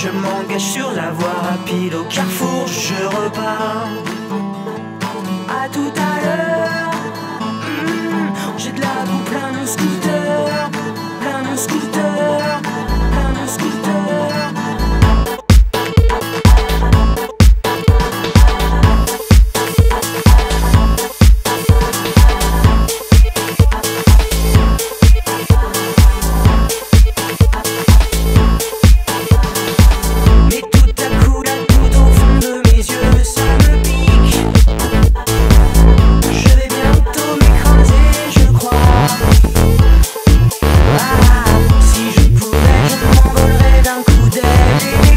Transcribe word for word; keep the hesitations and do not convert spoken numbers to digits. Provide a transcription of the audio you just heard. Je m'engage sur la voie rapide au carrefour, je repars. À tout à l'heure, mmh, j'ai de la boue plein nos scooters, plein nos scooters, plein nos scooters. Hey,